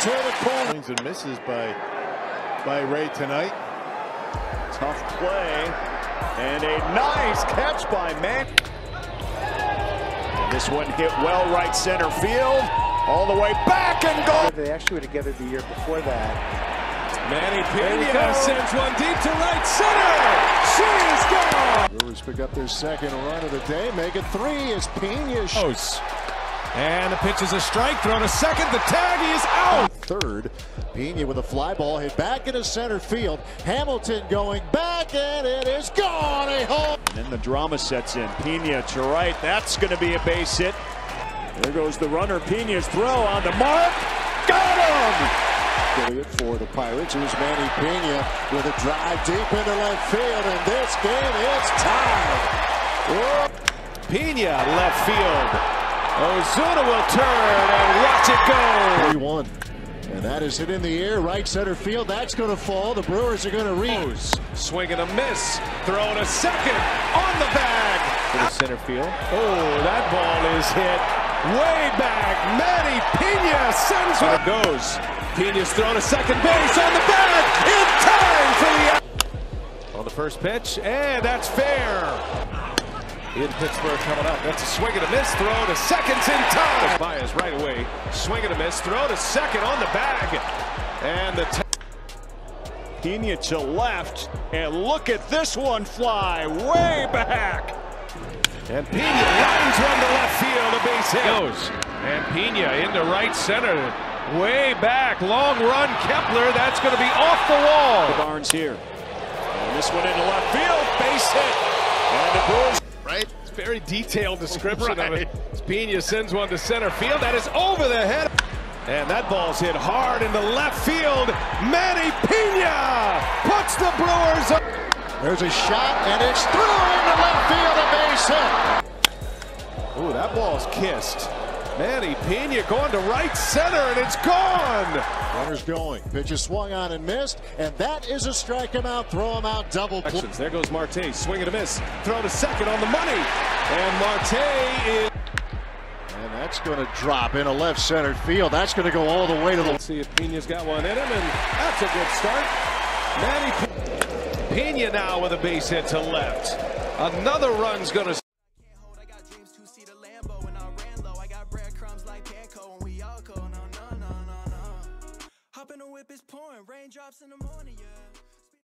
to the corner. And misses by Ray tonight. Tough play. And a nice catch by Manny. This one hit well right center field. All the way back and goal. They actually were together the year before that. Manny Piña sends one deep to right center. She's gone. Brewers pick up their second run of the day. Make it three as Piña shoots. And the pitch is a strike. Thrown to second. The tag. He is out. Third. Piña with a fly ball hit back into center field. Hamilton going back and it is gone. A home. And then the drama sets in. Piña to right. That's going to be a base hit. There goes the runner. Piña's throw on the mark. Got him. For the Pirates, here's Manny Piña with a drive deep into left field, and this game is tied. Piña left field. Ozuna will turn and watch it go. 3-1, and that is hit in the air, right center field. That's going to fall. The Brewers are going to reach. Swing and a miss. Throw to second on the bag. To the center field. Oh, that ball is hit. Way back, Manny Piña sends one. Goes. Piña's thrown to second base on the bag in time for the out. On the first pitch, and that's fair. In Pittsburgh coming up. That's a swing and a miss. Throw to seconds in time. Baez right away. Swing and a miss. Throw to second on the bag. And the Piña to left, and look at this one fly way back. And Piña lines one to left field, a base hit. Goes. And Piña into right center, way back, long run, Kepler, that's going to be off the wall. Barnes here. And this one into left field, base hit. And the Brewers. Right? It's very detailed description right of it. Piña sends one to center field, that is over the head. And that ball's hit hard into left field. Manny Piña puts the Brewers up. There's a shot, and it's through into left field, a base hit. Ooh, that ball's kissed. Manny Piña going to right center, and it's gone. Runner's going. Pitch is swung on and missed, and that is a strike him out, throw him out, double play. There goes Marte, swing and a miss. Throw to second on the money, and Marte is... And that's going to drop into left center field. That's going to go all the way to the... Let's see if Piña's got one in him, and that's a good start. Manny Piña. Piña now with a base hit to left. Another run's gonna. I got dreams to see the Lambo and I ran low. I got breadcrumbs like panko and we all go no. Hop in the whip is pouring, raindrops in the morning.